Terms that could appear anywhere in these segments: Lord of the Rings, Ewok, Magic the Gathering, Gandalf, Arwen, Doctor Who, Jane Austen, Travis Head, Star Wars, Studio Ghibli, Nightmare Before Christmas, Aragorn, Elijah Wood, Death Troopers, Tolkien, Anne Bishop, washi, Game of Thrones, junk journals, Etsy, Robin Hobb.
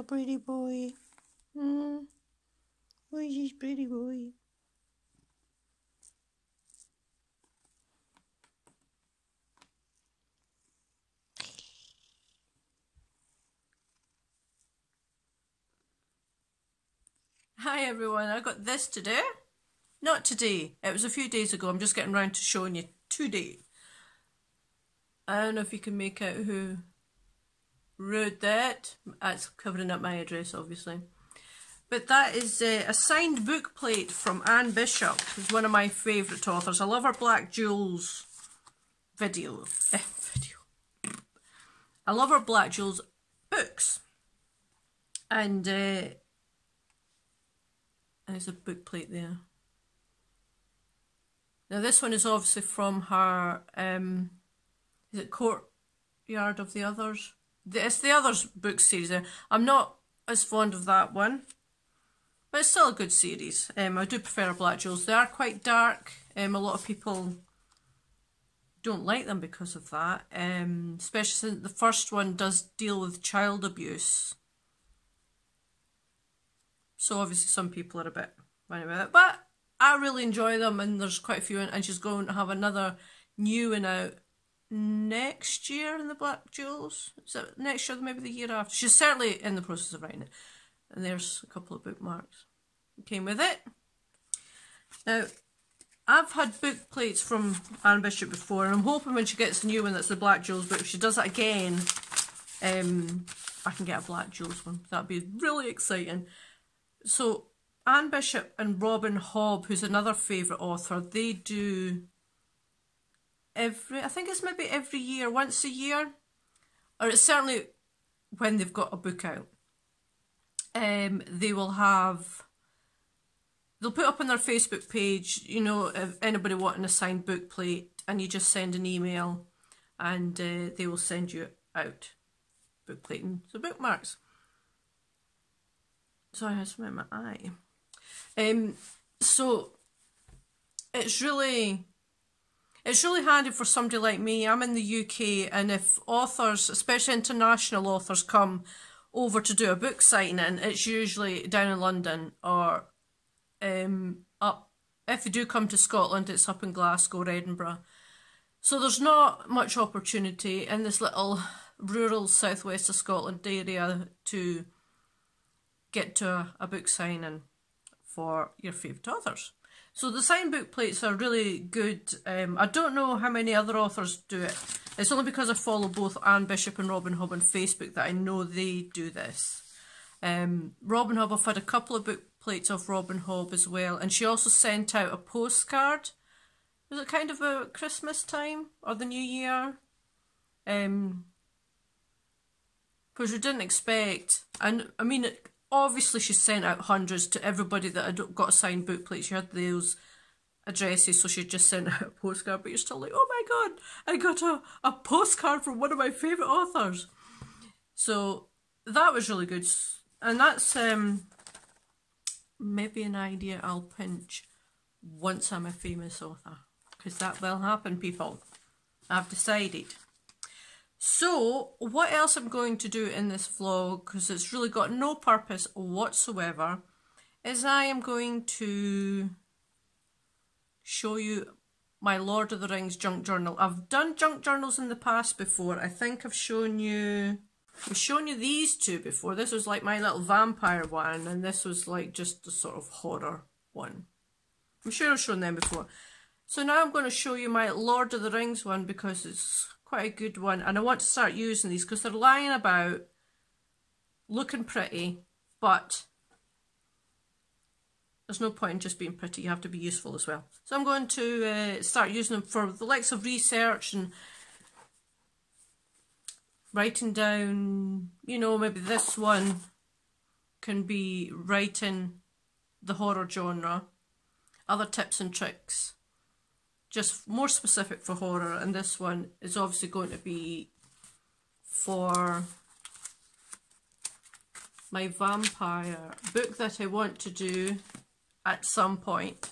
that pretty boy? Where's this pretty boy? Hi everyone, I got this today. Not today, it was a few days ago. I'm just getting round to showing you today. I don't know if you can make out who wrote that. That's covering up my address, obviously. But that is a signed book plate from Anne Bishop, who's one of my favourite authors. I love her Black Jewels I love her Black Jewels books. And there's a book plate there. Now this one is obviously from her, is it Courtyard of the Others? It's the Others book series. I'm not as fond of that one, but it's still a good series. I do prefer Black Jewels. They are quite dark. A lot of people don't like them because of that, especially since the first one does deal with child abuse. So obviously some people are a bit worried about it, but I really enjoy them, and there's quite a few, and she's going to have another new one out next year in the Black Jewels. Is it next year, maybe the year after? She's certainly in the process of writing it. And there's a couple of bookmarks that came with it. Now, I've had book plates from Anne Bishop before, and I'm hoping when she gets the new one that's the Black Jewels book, if she does that again, I can get a Black Jewels one. That'd be really exciting. So Anne Bishop and Robin Hobb, who's another favourite author, they do I think it's maybe every year, once a year, or it's certainly when they've got a book out. They'll put up on their Facebook page, you know, if anybody wanting a signed book plate, and you just send an email, and they will send you out book plate and the bookmarks. Sorry, I had something in my eye. So it's really handy for somebody like me. I'm in the UK, and if authors, especially international authors, come over to do a book signing, it's usually down in London, or up, if you do come to Scotland, it's up in Glasgow or Edinburgh. So there's not much opportunity in this little rural southwest of Scotland area to get to a book signing for your favourite authors. So the signed book plates are really good. I don't know how many other authors do it. It's only because I follow both Anne Bishop and Robin Hobb on Facebook that I know they do this. Robin Hobb, I've had a couple of book plates of Robin Hobb as well, and she also sent out a postcard. Was it kind of about Christmas time or the New Year? Because you didn't expect, and I mean, obviously she sent out hundreds to everybody that had got a signed book plate. She had those addresses, so she just sent out a postcard, but you're still like, oh my god, I got a postcard from one of my favourite authors. So that was really good. And that's maybe an idea I'll pinch once I'm a famous author, because that will happen, people. I've decided. So, what else I'm going to do in this vlog, because it's really got no purpose whatsoever, is I am going to show you my Lord of the Rings junk journal. I've done junk journals in the past before. I think I've shown you these two before. This was like my little vampire one, and this was like just the sort of horror one. I'm sure I've shown them before. So now I'm going to show you my Lord of the Rings one, because it's quite a good one, and I want to start using these because they're lying about looking pretty, but there's no point in just being pretty. You have to be useful as well. So I'm going to start using them for the likes of research and writing down, you know, maybe this one can be writing the horror genre, other tips and tricks, just more specific for horror, and this one is obviously going to be for my vampire book that I want to do at some point.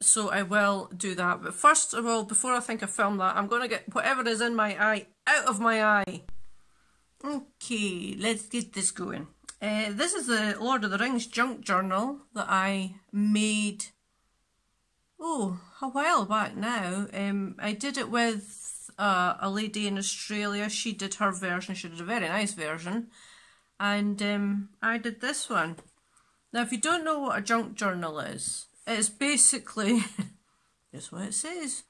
So I will do that, but first of all, before I film that, I'm going to get whatever is in my eye out of my eye. Okay, let's get this going. This is the Lord of the Rings junk journal that I made, a while back now. I did it with a lady in Australia. She did her version. She did a very nice version. And I did this one. Now, if you don't know what a junk journal is, it's basically, here's what it says.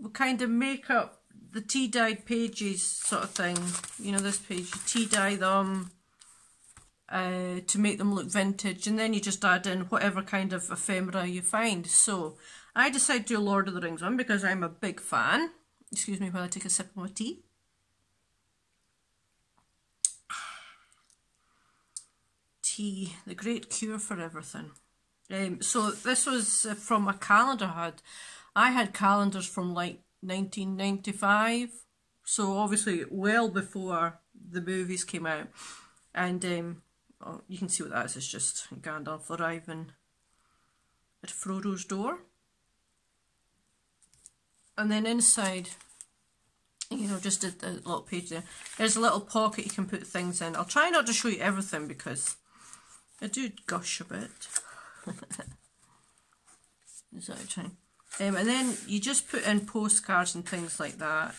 We kind of make up the tea-dyed pages sort of thing. You know, this page, you tea-dye them to make them look vintage, and then you just add in whatever kind of ephemera you find. So I decided to do a Lord of the Rings one because I'm a big fan. Excuse me while I take a sip of my tea. Tea, the great cure for everything. So this was from a calendar I had. I had calendars from like 1995, so obviously well before the movies came out. And oh, you can see what that is. It's just Gandalf arriving at Frodo's door, and then inside, you know, just a little page there. There's a little pocket you can put things in. I'll try not to show you everything because I do gush a bit. Is that a time? And then you just put in postcards and things like that.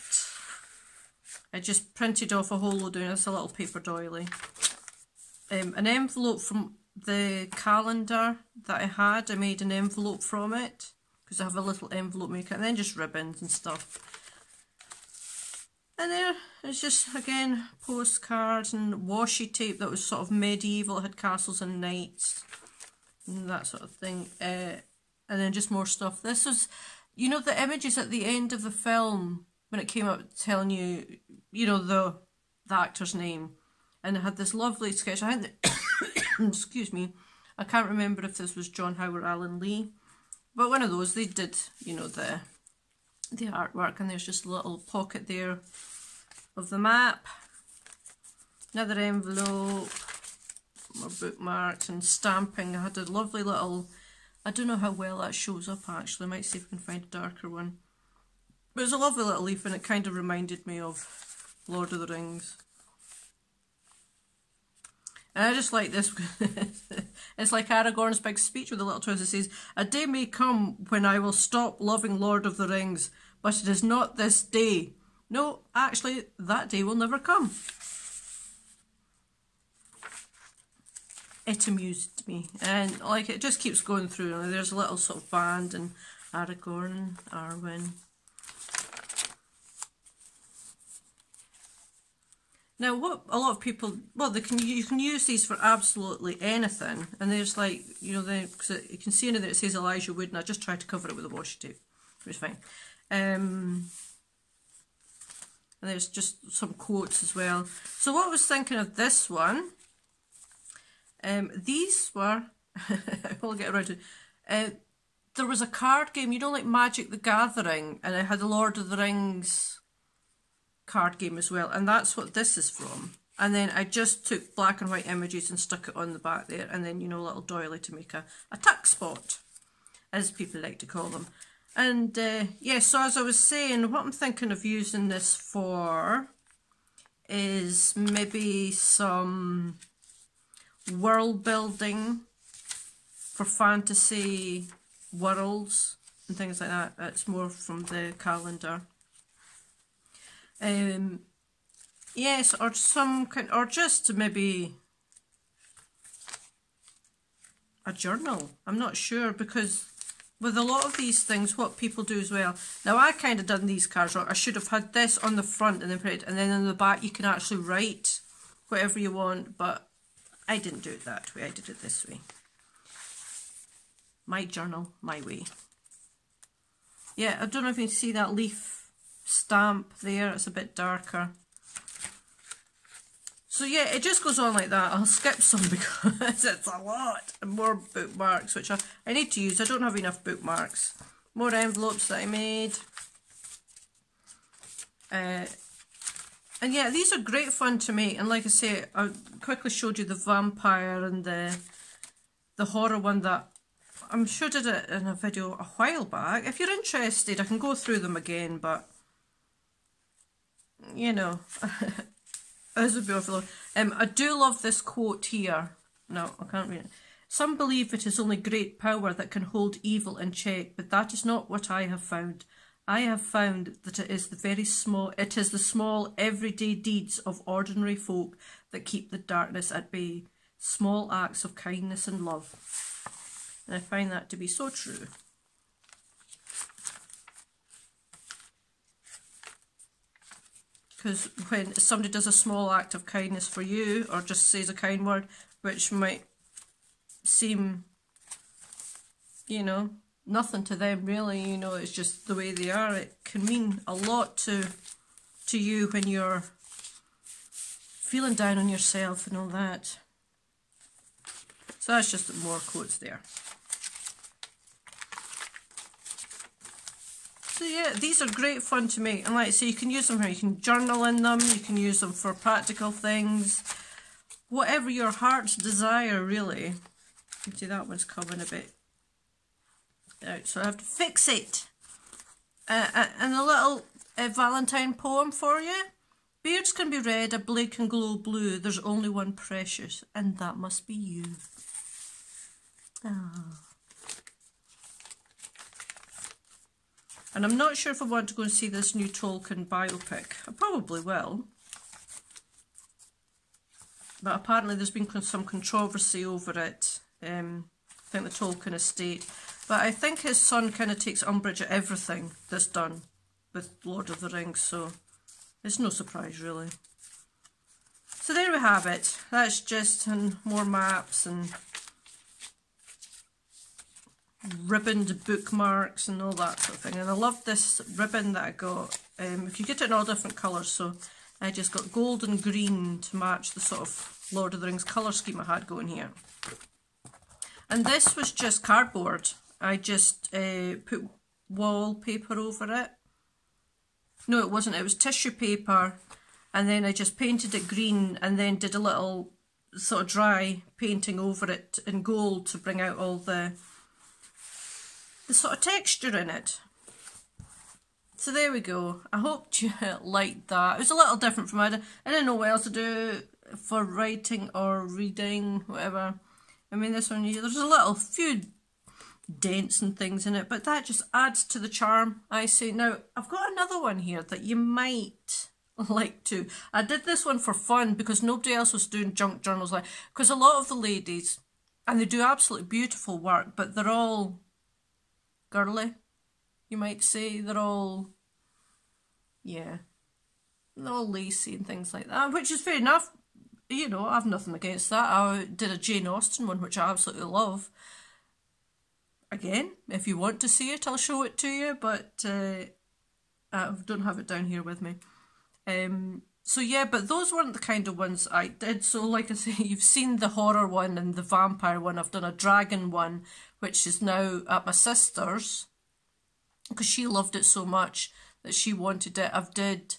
I just printed off a whole load, and it's a little paper doily. An envelope from the calendar that I had, I made an envelope from it, because I have a little envelope maker, and then just ribbons and stuff. And there, it's just, again, postcards and washi tape that was sort of medieval, it had castles and knights, and that sort of thing. And then just more stuff. This is, you know, the images at the end of the film when it came up telling you, you know, the actor's name, and it had this lovely sketch. I think, excuse me, I can't remember if this was John Howard Allen Lee, but one of those. They did, you know, the artwork, and there's just a little pocket there of the map. Another envelope, more bookmarks and stamping. I had a lovely little. I don't know how well that shows up actually, I might see if we can find a darker one. But it's a lovely little leaf, and it kind of reminded me of Lord of the Rings. And I just like this, it's like Aragorn's big speech with a little twist that says, "A day may come when I will stop loving Lord of the Rings, but it is not this day." No, actually that day will never come. It amused me, and like it just keeps going through. There's a little sort of band, and Aragorn, Arwen. Now, what a lot of people, well, you can use these for absolutely anything, and there's like, you know, because you can see in there it says Elijah Wood, and I just tried to cover it with a washi tape, which is fine. And there's just some quotes as well. So, what I was thinking of this one. These were, I'll get around to it. There was a card game, you know, like Magic the Gathering, and I had a Lord of the Rings card game as well, and that's what this is from. And then I just took black and white images and stuck it on the back there, and then, you know, a little doily to make a tuck spot, as people like to call them. And yeah, so as I was saying, what I'm thinking of using this for is maybe some world building for fantasy worlds and things like that. It's more from the calendar. Yes, or some kind, or just maybe a journal. I'm not sure, because with a lot of these things, what people do as well. Now I kind of done these cards wrong. I should have had this on the front and then put it, and then on the back you can actually write whatever you want, but I didn't do it that way, I did it this way. My journal, my way. Yeah, I don't know if you can see that leaf stamp there, it's a bit darker. So yeah, it just goes on like that. I'll skip some because it's a lot. And more bookmarks, which I need to use, I don't have enough bookmarks. More envelopes that I made. And yeah, these are great fun to make, and like I say, I quickly showed you the vampire and the horror one that I'm sure did it in a video a while back. If you're interested, I can go through them again, but, you know, It is a beautiful one. I do love this quote here. No, I can't read it. Some believe it is only great power that can hold evil in check, but that is not what I have found. I have found that it is the small everyday deeds of ordinary folk that keep the darkness at bay. Small acts of kindness and love. And I find that to be so true. Because when somebody does a small act of kindness for you, or just says a kind word, which might seem, you know, nothing to them really, you know, it's just the way they are, it can mean a lot to you when you're feeling down on yourself and all that. So that's just more quotes there. So yeah, these are great fun to make, and like I say, you can use them here, you can journal in them, you can use them for practical things, whatever your heart's desire really. See, that one's coming a bit out, so I have to fix it. And a little Valentine poem for you. Beards can be red, a blade can glow blue, there's only one precious, and that must be you. Oh. And I'm not sure if I want to go and see this new Tolkien biopic. I probably will. But apparently there's been some controversy over it. I think the Tolkien estate. But I think his son kind of takes umbrage at everything that's done with Lord of the Rings, so it's no surprise really. So there we have it. That's just more maps and ribboned bookmarks and all that sort of thing. And I love this ribbon that I got. You could get it in all different colours, so I just got gold and green to match the sort of Lord of the Rings colour scheme I had going here. And this was just cardboard. I just put wallpaper over it. No, it wasn't. It was tissue paper, and then I just painted it green and then did a little sort of dry painting over it in gold to bring out all the sort of texture in it. So there we go. I hope you liked that. It was a little different from I didn't know what else to do for writing or reading, whatever. I mean, this one, there's a little few dents and things in it, but that just adds to the charm, I say. Now, I've got another one here that you might like to. I did this one for fun because nobody else was doing junk journals like, because a lot of the ladies, and they do absolutely beautiful work, but they're all girly, you might say. They're all, yeah, they're all lacy and things like that, which is fair enough. You know, I've nothing against that. I did a Jane Austen one, which I absolutely love. Again, if you want to see it, I'll show it to you, but I don't have it down here with me. So yeah, but those weren't the kind of ones I did. So like I say, you've seen the horror one and the vampire one. I've done a dragon one, which is now at my sister's, because she loved it so much that she wanted it. I've did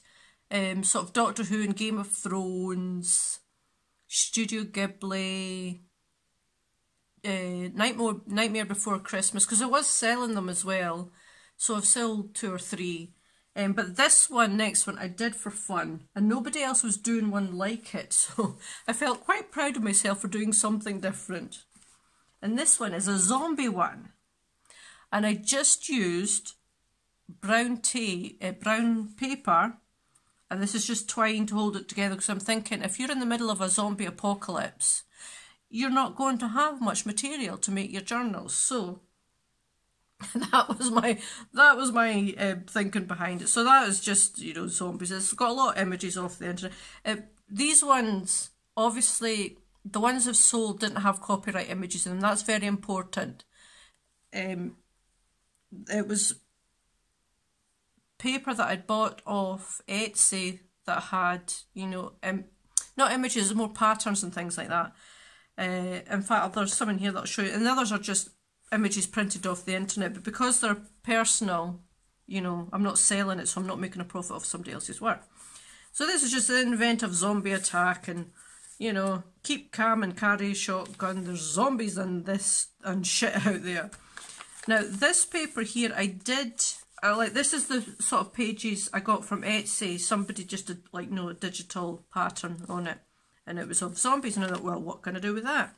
sort of Doctor Who and Game of Thrones, Studio Ghibli, Nightmare Before Christmas, because I was selling them as well, so I've sold 2 or 3. But this one, next one, I did for fun, and nobody else was doing one like it, so I felt quite proud of myself for doing something different. And this one is a zombie one, and I just used brown paper, and this is just twine to hold it together, because I'm thinking if you're in the middle of a zombie apocalypse, you're not going to have much material to make your journals. So that was my thinking behind it. So that is just, you know, zombies. It's got a lot of images off the internet. These ones, obviously, the ones I've sold didn't have copyright images in them. That's very important. It was paper that I'd bought off Etsy that had, you know, not images, more patterns and things like that. In fact, there's some in here that I'll show you, and the others are just images printed off the internet, but because they're personal, you know, I'm not selling it, so I'm not making a profit off somebody else's work. So this is just an event of zombie attack, and, you know, keep calm and carry shotgun, there's zombies and this and shit out there. Now this paper here, I did I like, this is the sort of pages I got from Etsy. Somebody just did, like, you know, a digital pattern on it, and it was of zombies, and I thought, well, what can I do with that?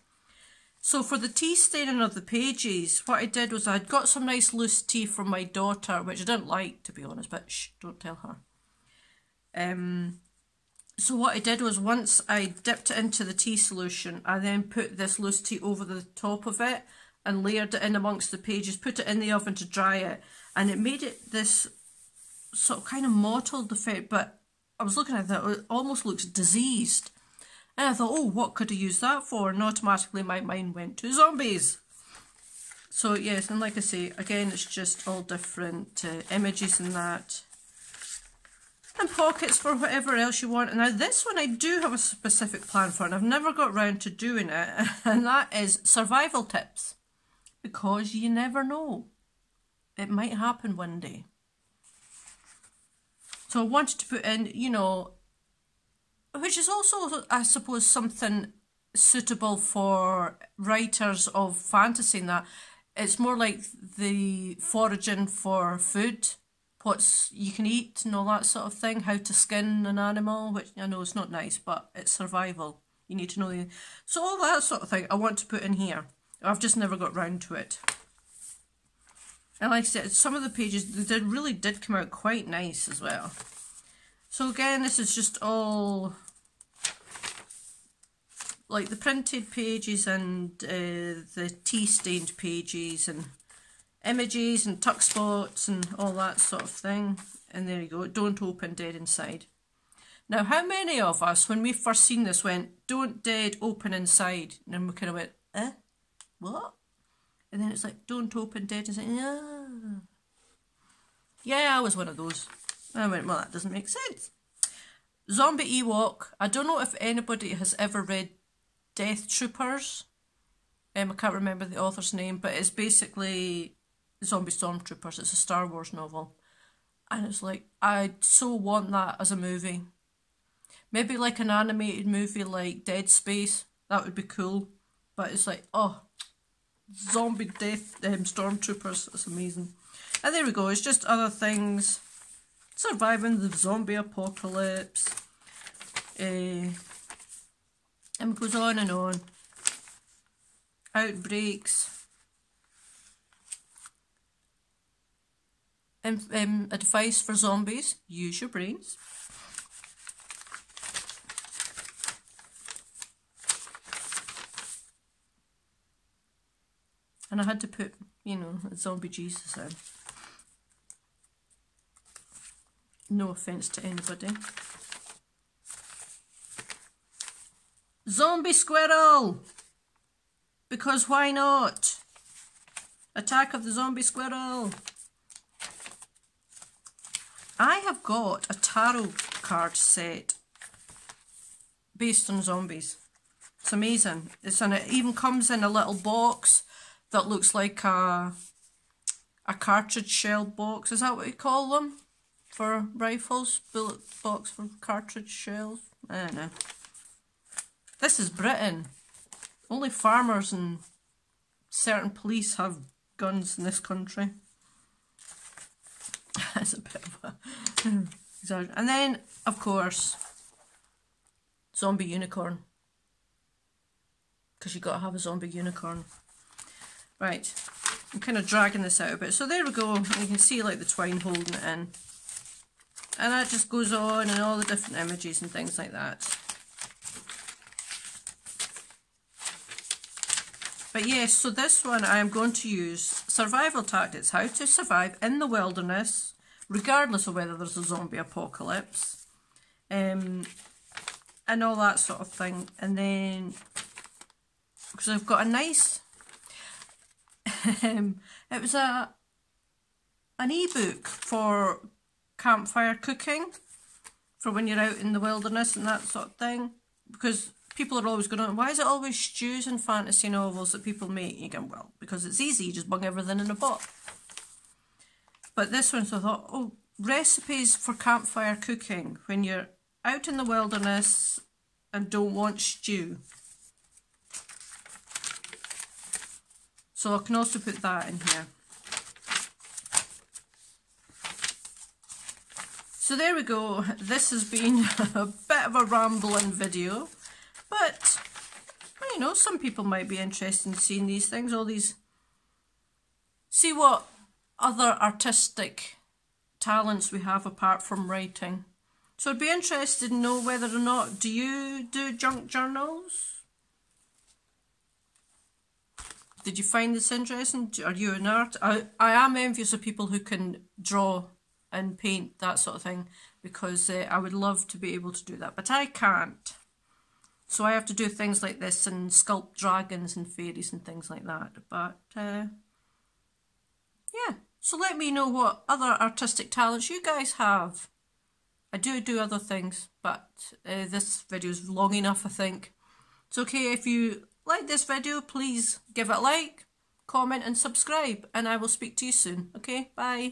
So for the tea staining of the pages, what I did was I'd got some nice loose tea from my daughter, which I didn't like, to be honest, but shh, don't tell her. So what I did was, once I dipped it into the tea solution, I then put this loose tea over the top of it and layered it in amongst the pages, put it in the oven to dry it, and it made it this sort of kind of mottled effect, but I was looking at that, it almost looks diseased. And I thought, oh, what could I use that for? And automatically my mind went to zombies. So yes, and like I say, again, it's just all different images and that. And pockets for whatever else you want. And now this one I do have a specific plan for, and I've never got round to doing it. And that is survival tips. Because you never know. It might happen one day. So I wanted to put in, you know, which is also, I suppose, something suitable for writers of fantasy in that. It's more like the foraging for food, what's you can eat and all that sort of thing, how to skin an animal, which I know is not nice, but it's survival. You need to know the... So all that sort of thing I want to put in here. I've just never got round to it. And like I said, some of the pages, they really did come out quite nice as well. So again, this is just all like the printed pages and the tea stained pages and images and tuck spots and all that sort of thing. And there you go, don't open dead inside. Now, how many of us, when we first seen this, went, don't dead open inside? And then we kind of went, eh, what? And then it's like, don't open dead inside. Yeah, I was one of those. I went, well, that doesn't make sense. Zombie Ewok. I don't know if anybody has ever read Death Troopers. I can't remember the author's name, but it's basically Zombie Stormtroopers. It's a Star Wars novel. And it's like, I so want that as a movie. Maybe like an animated movie like Dead Space. That would be cool. But it's like, oh, Zombie Death Stormtroopers. That's amazing. And there we go. It's just other things. Surviving the zombie apocalypse, and it goes on and on. Outbreaks, advice for zombies, use your brains. And I had to put, you know, zombie Jesus in. No offence to anybody. Zombie squirrel! Because why not? Attack of the zombie squirrel! I have got a tarot card set based on zombies. It's amazing. It's and it even comes in a little box that looks like a cartridge shell box. Is that what you call them? For rifles, bullet box for cartridge shells, I don't know. This is Britain. Only farmers and certain police have guns in this country. That's a bit of a exaggeration. And then, of course, zombie unicorn. Because you got to have a zombie unicorn. Right, I'm kind of dragging this out a bit. So there we go, and you can see like the twine holding it in. And that just goes on, and all the different images and things like that. But yes, so this one I am going to use survival tactics, how to survive in the wilderness, regardless of whether there's a zombie apocalypse, and all that sort of thing. And then, because I've got a nice, it was an ebook for campfire cooking, for when you're out in the wilderness and that sort of thing, because people are always going on, why is it always stews and fantasy novels that people make? You go, well, because it's easy, you just bung everything in a pot. But this one, so I thought, oh, recipes for campfire cooking when you're out in the wilderness and don't want stew. So I can also put that in here. So there we go. This has been a bit of a rambling video, but you know, some people might be interested in seeing these things, all these, see what other artistic talents we have apart from writing. So I'd be interested to know whether or not, do you do junk journals? Did you find this interesting? Are you an artist? I am envious of people who can draw and paint, that sort of thing, because I would love to be able to do that, but I can't. So I have to do things like this and sculpt dragons and fairies and things like that. But yeah, so let me know what other artistic talents you guys have. I do other things, but this video is long enough, I think. It's okay if you like this video, please give it a like, comment and subscribe, and I will speak to you soon. Okay, bye.